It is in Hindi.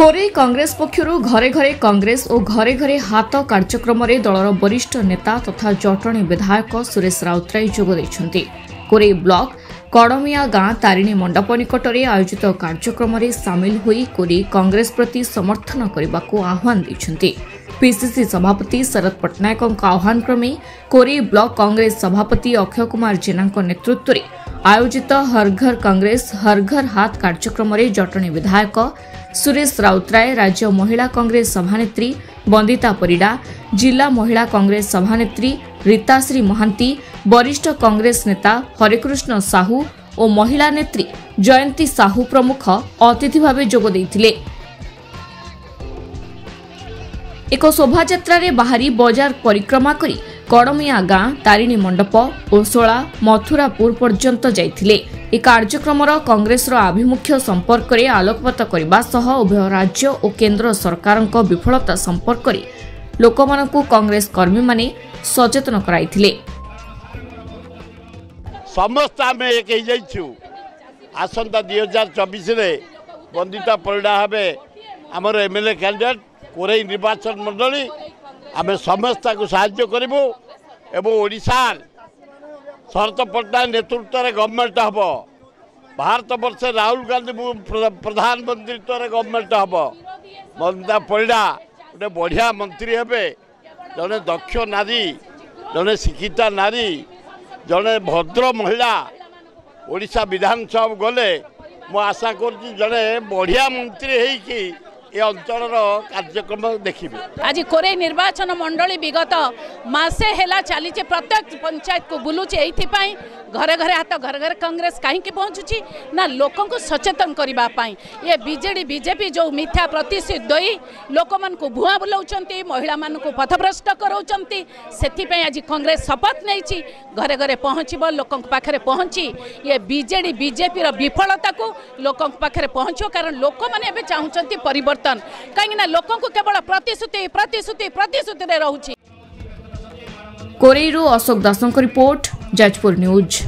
कोरे कांग्रेस पक्षरु घरे घरे कांग्रेस और घरे घरे हाथ कार्यक्रम में दलर वरिष्ठ नेता तथा जटणी विधायक सुरेश राउतराय जोग देछंती। कोरे ब्लॉक कड़मिया गां तारिणी मंडप निकटने आयोजित कार्यक्रम में सामिल होई कोरे कांग्रेस प्रति समर्थन करने को आह्वान देछंती। पीसीसी सभापति शरत पटनायक आह्वान क्रमे कोरे ब्लॉक कांग्रेस सभापति अक्षय कुमार जेना नेतृत्व में आयोजित हर घर कांग्रेस हर घर हाथ कार्यक्रम में जटणी विधायक सुरेश राउतराय, राज्य महिला कांग्रेस सभानेत्री वंदिता परिडा, जिला महिला कांग्रेस सभानेत्री रीताश्री महांती, वरिष्ठ कांग्रेस नेता हरेकृष्ण साहू और महिला नेत्री जयंती साहू प्रमुख अतिथि भाव जोग देथिले। एक शोभायात्रा रे बाहरी बाजार परिक्रमा करी कड़मिया गां तारिणी मंडप ओसोला मथुरापुर पर्यंत जाइथिले। ए कार्यक्रम कांग्रेसर आभिमुख्य संपर्क में आलोकपात करने सह उभय राज्य और केन्द्र सरकार विफलता संपर्क में लोक कांग्रेस कर्मी माने सचेतन कराइथिले। समस्त आम एक आसंता 2024 वंदिता परिडा हे आमर एमएलए कैंडिडेट कोरे निर्वाचन मंडली आम समस्त साज्य करूँ एवं ओडार शरत पट्टनायक नेतृत्व में गवर्नमेंट हम भारत वर्ष राहुल गांधी प्रधानमंत्रित्व में गवर्नमेंट हम वंदिता परिडा गोटे बढ़िया मंत्री हे, जड़े दक्ष नारी, जड़े शिक्षिता नारी, जड़े भद्र महिला ओडिशा विधानसभा गले मु आशा करे बढ़िया मंत्री होगी ये अंचल कार्यक्रम देखिए। आज कोरे निर्वाचन मंडली विगत मासे हेला चली प्रत्येक पंचायत को बुलूचे यही घरे घरे हाथ घर घर कांग्रेस कहीं पहुँचुची ना लोक को सचेतन करने। ये बीजेडी बीजेपी जो मिथ्या प्रतिश्रुति दई लोक मानू भुआ बुलाऊंट महिला मानक पथभ्रष्ट कराऊंट से आज कांग्रेस शपथ नहीं घरे घरे पहुँचब लोक पाखे पहुँची ये बीजेडी बीजेपी विफलता को लोक पाखे पहुँच कारण लोक मैंने चाहते पर कहीं लोक केवल प्रतिश्रुति प्रतिश्रुति प्रतिश्रुति। कोरेई अशोक दासों की रिपोर्ट, जाजपुर न्यूज।